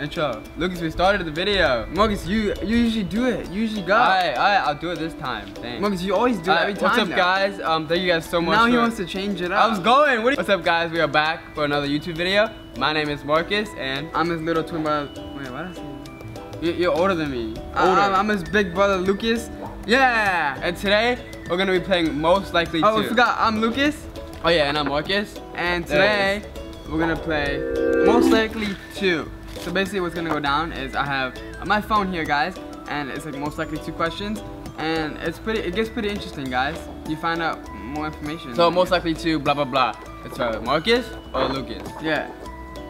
Intro. Lucas, we started the video. Marcus, you usually do it. You usually go. I'll do it this time. Thanks. Marcus, you always do it every time. What's up, guys? Thank you guys so much. Now he wants to change it up. What's up, guys? We are back for another YouTube video. My name is Marcus, and I'm his little twin brother. Wait, why did I say that? You're older than me. I'm his big brother, Lucas. Yeah. And today we're gonna be playing Most Likely 2. Oh, I forgot. I'm Lucas. Oh yeah, and I'm Marcus. And today we're gonna play Most Likely 2. So basically what's gonna go down is I have my phone here, guys, and it's like most likely 2 questions, and it gets pretty interesting, guys. You find out more information. So most likely 2 blah blah blah. It's Marcus or Lucas. Yeah.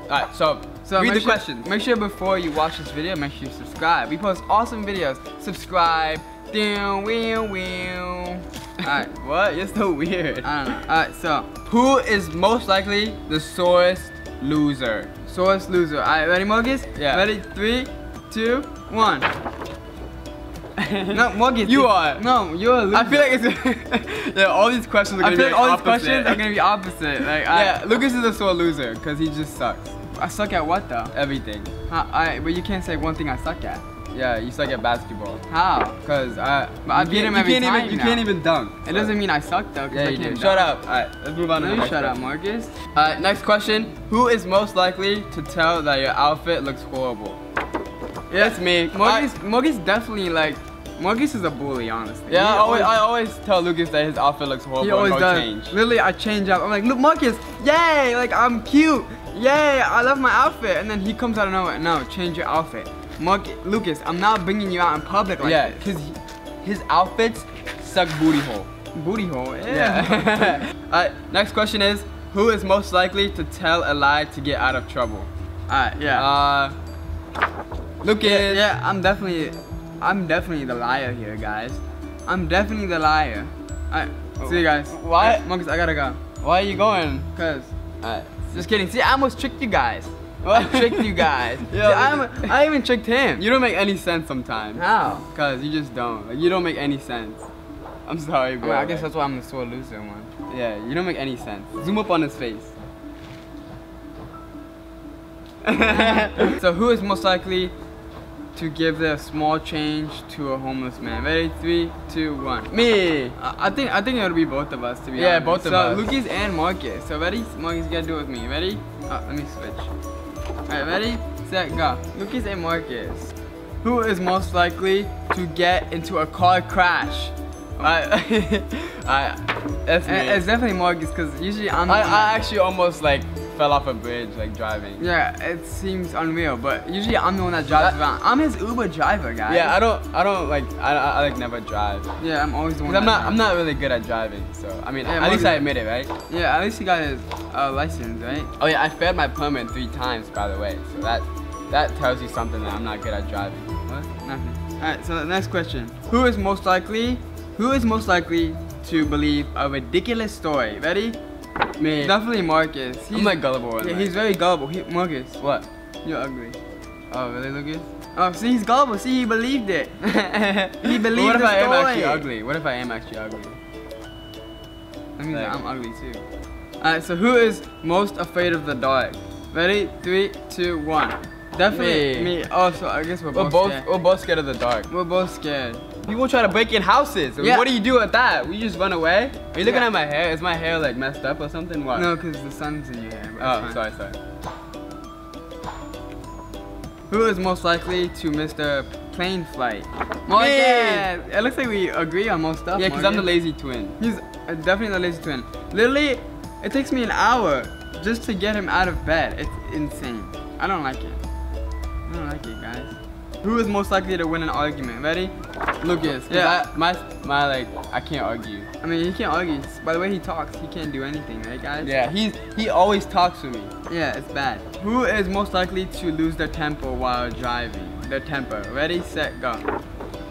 Alright, so read the questions. Make sure before you watch this video, make sure you subscribe. We post awesome videos. Subscribe. Alright, what? You're so weird. I don't know. Alright, so who is most likely the sorest loser? Sorest loser. Alright, ready, Marcus? Yeah. Ready? 3, 2, 1. No, Marcus. You are. No, you're a loser. I feel like it's yeah, all these questions are gonna be like opposite. Like, yeah, Lucas is a sore loser because he just sucks. I suck at what though? Everything. Alright, but you can't say one thing I suck at. Yeah, you suck at basketball. How? Because I beat him every time. You can't even dunk. It doesn't mean I suck though. Yeah, I can't. Shut up. All right, let's move on to the next question. Shut up, Marcus. All right, next question. Who is most likely to tell that your outfit looks horrible? Yeah, that's me. Marcus definitely Marcus is a bully, honestly. Yeah, I always tell Lucas that his outfit looks horrible. He always does. Change. Literally, I change up. I'm like, look, Marcus, yay! Like I'm cute, yay! I love my outfit, and then he comes out of nowhere. No, change your outfit. Lucas, I'm not bringing you out in public like this. Yeah, because his outfits suck booty hole. Booty hole? Yeah. Alright, next question is, who is most likely to tell a lie to get out of trouble? Alright, yeah. Lucas. Yeah, I'm definitely the liar here, guys. I'm definitely the liar. Alright, see you guys. Why? Hey, Marcus, I gotta go. Why are you going? Cause. Alright. Just kidding. See, I almost tricked you guys. I tricked you guys. Yeah, I even tricked him. You don't make any sense sometimes. How? Because you just don't. Like, you don't make any sense. I'm sorry, bro. I guess that's why I'm the sore loser one. Yeah, you don't make any sense. Zoom up on his face. So who is most likely to give their small change to a homeless man? Ready? 3, 2, 1. Me. I think it'll be both of us, to be honest. Yeah, both of us. So Lucas and Marcus. So ready? Marcus, you gotta do it with me. Ready? Let me switch. Alright, ready, set, go. Lucas and Marcus. Who is most likely to get into a car crash? Alright, that's me. It's definitely Marcus, because usually I'm I actually almost fell off a bridge driving. Yeah, it seems unreal, but usually I'm the one that drives around. I'm his Uber driver, guys. Yeah, I never drive. Yeah, I'm always the one. I'm not really good at driving, so I mean, yeah, at least I admit it, right? Yeah, at least he got his license, right? Oh yeah, I failed my permit 3 times, by the way. So that tells you something that I'm not good at driving. What? Nothing. All right, so the next question: Who is most likely to believe a ridiculous story? Ready? Me. Definitely Marcus. I'm gullible. Yeah, he's very gullible. Marcus. What? You're ugly. Oh, really, Lucas? Oh, see, he's gullible. See, he believed it. He believed it. What if I am actually ugly? What if I am actually ugly? That means I'm ugly too. Alright, so who is most afraid of the dark? Ready? 3, 2, 1. Definitely me. Oh, so I guess we're both scared of the dark. We're both scared. People try to break in houses. Yeah. What do you do at that? We just run away? Are you looking at my hair? Is my hair messed up or something? What? No, because the sun's in your hair. Oh, sorry. Who is most likely to miss the plane flight? Morgan! Yeah. It looks like we agree on most stuff. Yeah, because I'm the lazy twin. He's definitely the lazy twin. Literally, it takes me an hour just to get him out of bed. It's insane. I don't like it. I don't like it, guys. Who is most likely to win an argument? Ready? Lucas. Yeah. I can't argue. I mean, he can't argue. By the way he talks, he can't do anything, right, guys? Yeah, he always talks to me. Yeah, it's bad. Who is most likely to lose their temper while driving? Their temper. Ready, set, go.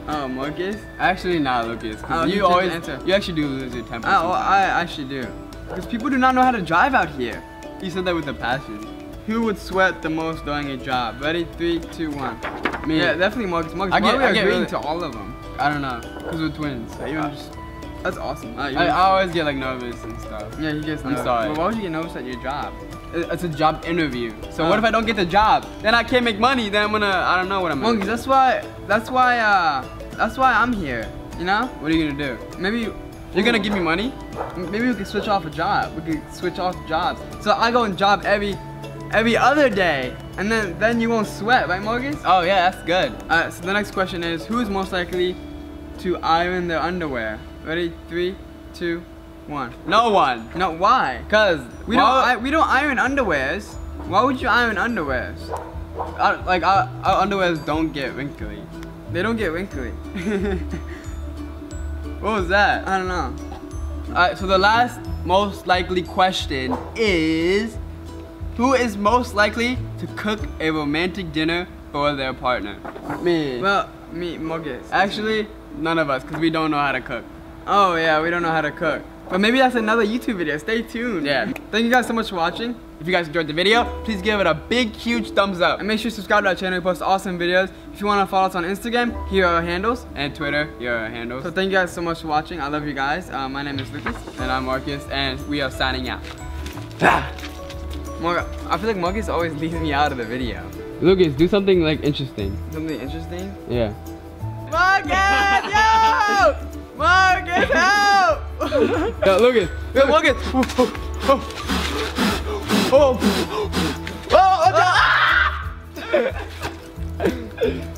Oh, Marcus? Actually, not Lucas. Oh, you always answer. You actually do lose your temper. Oh, I actually do. Because people do not know how to drive out here. He said that with a passion. Who would sweat the most during a job? Ready? 3, 2, 1. Me. Yeah, definitely Marcus. I get agreeing to all of them. I don't know, because we're twins. That's awesome. I always get nervous and stuff. Yeah, he gets nervous. I'm sorry. But why would you get nervous at your job? It's a job interview. So what if I don't get the job? Then I can't make money. Then I'm gonna, I don't know what I'm gonna do. That's why I'm here. You know? What are you gonna do? Maybe you're gonna give me money. Maybe we can switch off a job. We could switch off jobs. So I go and job every other day, and then you won't sweat, right, Marcus? Oh yeah, that's good. Alright, so the next question is, who's most likely to iron their underwear? Ready? 3, 2, 1. No one. No, why? Cause we don't iron underwears. Why would you iron underwears? Our underwears don't get wrinkly. They don't get wrinkly. What was that? I don't know. Alright, so the last most likely question is, who is most likely to cook a romantic dinner for their partner? Me. Well, me, Marcus. Actually, none of us, because we don't know how to cook. Oh yeah, we don't know how to cook. But maybe that's another YouTube video. Stay tuned. Yeah. Thank you guys so much for watching. If you guys enjoyed the video, please give it a big, huge thumbs up. And make sure you subscribe to our channel. We post awesome videos. If you want to follow us on Instagram, here are our handles. And Twitter, here are our handles. So thank you guys so much for watching. I love you guys. My name is Lucas. And I'm Marcus. And we are signing out. I feel like Marcus always leaves me out of the video. Lucas, do something like interesting. Something interesting? Yeah. Marcus! Yo! Marcus, help! Yo, Lucas! Yo, Marcus! Oh! Oh! Oh! Oh! Oh!